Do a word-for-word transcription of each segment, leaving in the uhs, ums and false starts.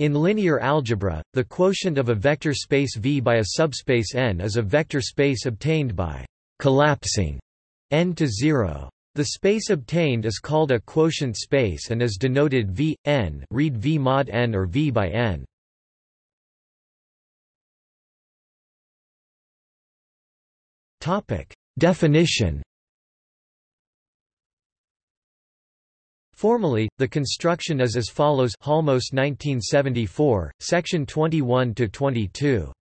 In linear algebra, the quotient of a vector space V by a subspace N is a vector space obtained by collapsing N to zero. The space obtained is called a quotient space and is denoted V, N, read V mod N or V by N. Definition. Formally, the construction is as follows: Halmos nineteen seventy-four, section twenty-one to twenty-two.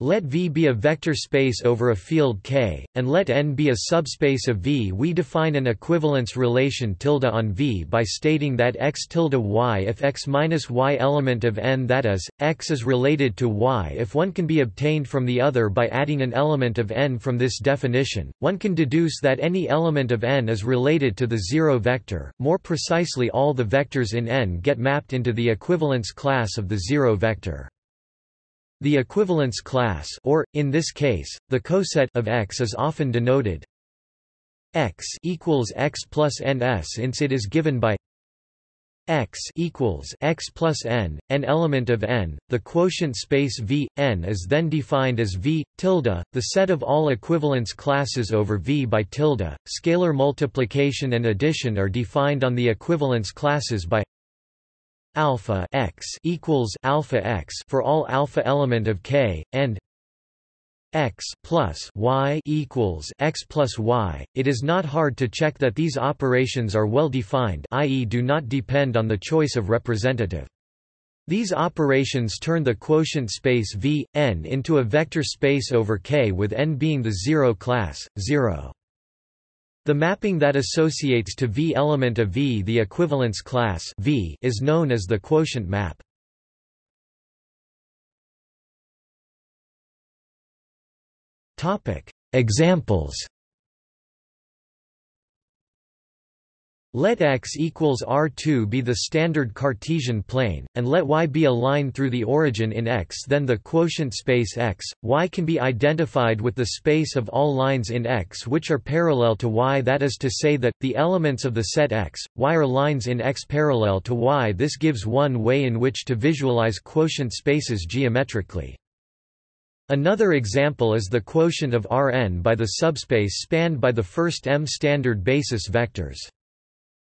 Let V be a vector space over a field K, and let N be a subspace of V. We define an equivalence relation tilde on V by stating that x tilde y if x minus y element of N, that is, x is related to y if one can be obtained from the other by adding an element of N. From this definition, one can deduce that any element of N is related to the zero vector. More precisely, all the vectors in N get mapped into the equivalence class of the zero vector. The equivalence class, or in this case, the coset of X, is often denoted X equals X plus N S, since it is given by X equals X plus N, an element of N. The quotient space V N is then defined as V tilde, the set of all equivalence classes over V by tilde. Scalar multiplication and addition are defined on the equivalence classes by alpha x equals alpha x for all alpha element of K, and x plus y equals x plus y. It is not hard to check that these operations are well defined, that is, do not depend on the choice of representative. These operations turn the quotient space V N into a vector space over K, with N being the zero class zero. The mapping that associates to V element of V the equivalence class V is known as the quotient map. Topic: Examples. Let X equals R two be the standard Cartesian plane, and let Y be a line through the origin in X. Then the quotient space X, Y can be identified with the space of all lines in X which are parallel to Y, that is to say that, the elements of the set X, Y are lines in X parallel to Y. This gives one way in which to visualize quotient spaces geometrically. Another example is the quotient of R n by the subspace spanned by the first m standard basis vectors.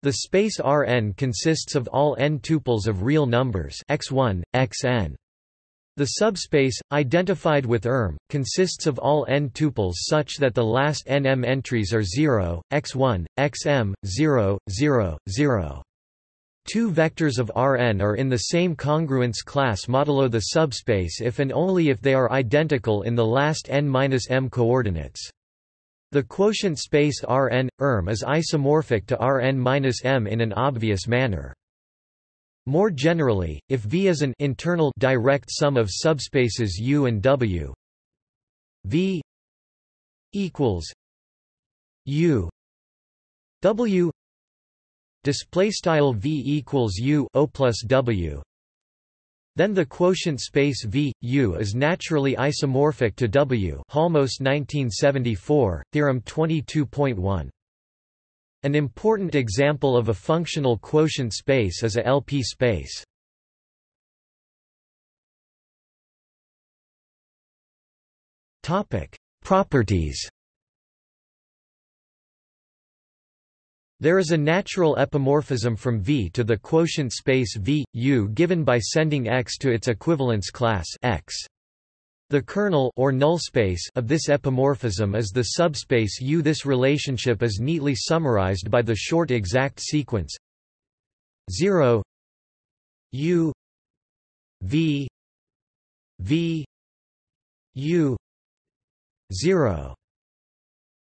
The space R n consists of all n tuples of real numbers x one, xn. The subspace, identified with R m, consists of all n tuples such that the last nm entries are zero, x one, xm, zero, zero, zero. Two vectors of R n are in the same congruence class modulo the subspace if and only if they are identical in the last n minus m coordinates. The quotient space R n, R m is isomorphic to R n minus m in an obvious manner. More generally, if V is an internal direct sum of subspaces U and W, V equals U W display style V equals U O plus W, then the quotient space V U is naturally isomorphic to W. Halmos nineteen seventy-four, theorem twenty-two point one. An important example of a functional quotient space is a L P space. Topic: Properties. There is a natural epimorphism from V to the quotient space V, U given by sending X to its equivalence class X. The kernel or null space of this epimorphism is the subspace U. This relationship is neatly summarized by the short exact sequence zero U V V U zero.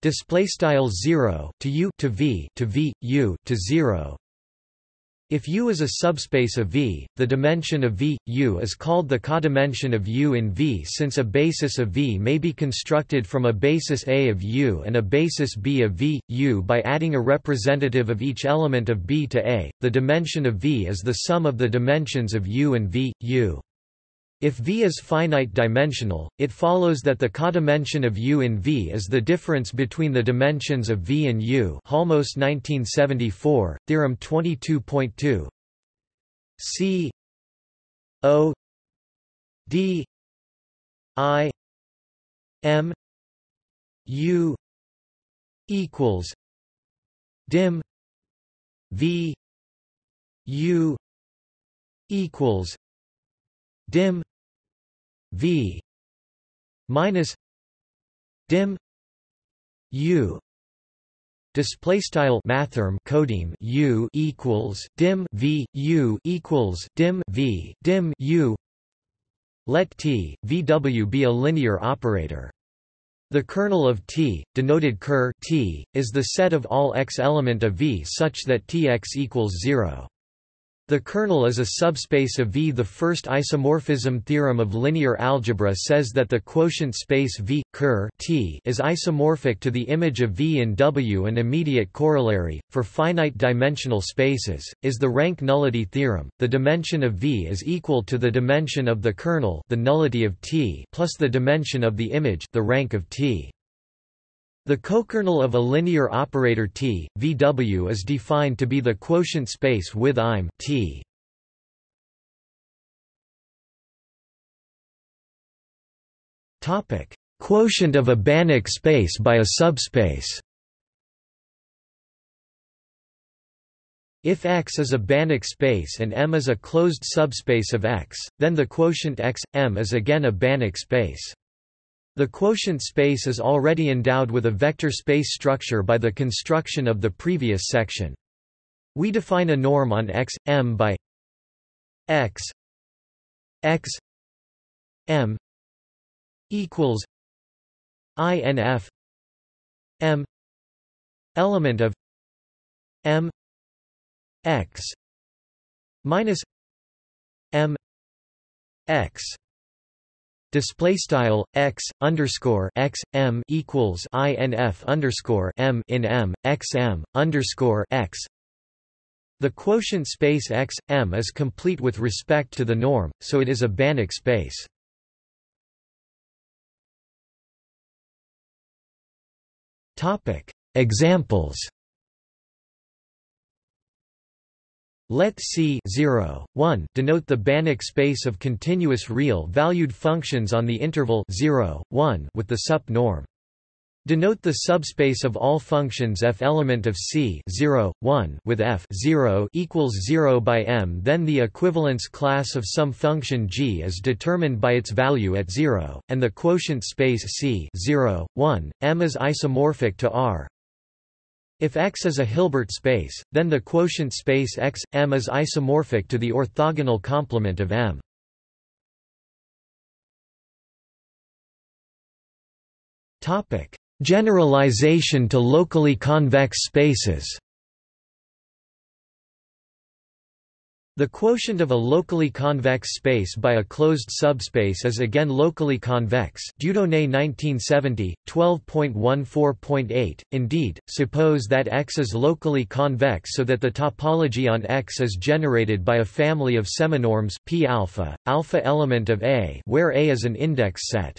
Display style zero to U to V to V U to zero. If U is a subspace of V, the dimension of V U is called the codimension of U in V, since a basis of V may be constructed from a basis A of U and a basis B of V U by adding a representative of each element of B to A. The dimension of V is the sum of the dimensions of U and V U. If V is finite dimensional, it follows that the codimension of U in V is the difference between the dimensions of V and U. Halmos nineteen seventy-four, theorem twenty-two point two. C O D I M U equals dim V U equals dim V minus dim U. Display style mathrm codim U equals dim V U equals dim V dim U. Let T V W be a linear operator. The kernel of T, denoted ker T, is the set of all x element of V such that Tx equals zero. The kernel is a subspace of V. The first isomorphism theorem of linear algebra says that the quotient space V ker T is isomorphic to the image of V in W. An immediate corollary, for finite-dimensional spaces, is the rank nullity theorem. The dimension of V is equal to the dimension of the kernel, the nullity of T, plus the dimension of the image, the rank of T. The cokernel of a linear operator T, V W is defined to be the quotient space with I M T. Topic: Quotient of a Banach space by a subspace. If X is a Banach space and M is a closed subspace of X, then the quotient X M is again a Banach space. The quotient space is already endowed with a vector space structure by the construction of the previous section. We define a norm on X, M by X X M equals I N F M element of M X minus M X. Display style x underscore x m equals inf underscore m in m x m underscore x. The quotient space x m is complete with respect to the norm, so it is a Banach space. Topic: Examples. Let C zero, one denote the Banach space of continuous real-valued functions on the interval zero, one with the sup norm. Denote the subspace of all functions f element of C zero, one with f zero equals zero by M. Then the equivalence class of some function G is determined by its value at zero, and the quotient space C zero, one, M is isomorphic to R. If X is a Hilbert space, then the quotient space X, M is isomorphic to the orthogonal complement of M. Generalization to locally convex spaces. The quotient of a locally convex space by a closed subspace is again locally convex. Dieudonné nineteen seventy, twelve point fourteen point eight. Indeed, suppose that X is locally convex so that the topology on X is generated by a family of seminorms P alpha, alpha element of A, where A is an index set.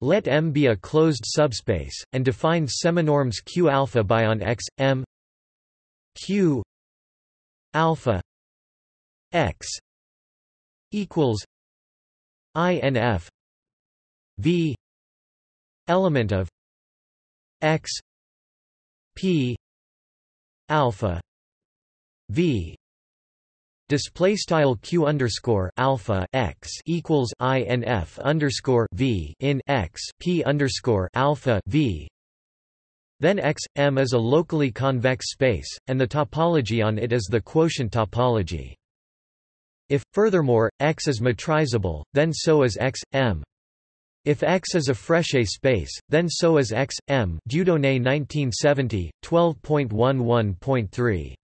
Let M be a closed subspace and define seminorms Q alpha by on X M Q alpha X equals I N F V element of X P alpha V. Display style Q underscore alpha X equals I N F underscore V in X P underscore alpha V. Then X M is a locally convex space, and the topology on it is the quotient topology. If, furthermore, X is metrizable, then so is X, M. If X is a Fréchet space, then so is X, M. Dieudonné nineteen seventy, twelve point eleven point three.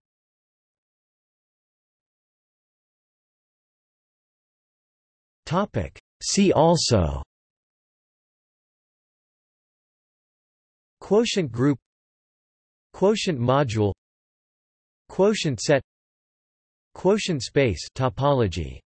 Topic. See also: Quotient group, quotient module, quotient set, quotient space topology.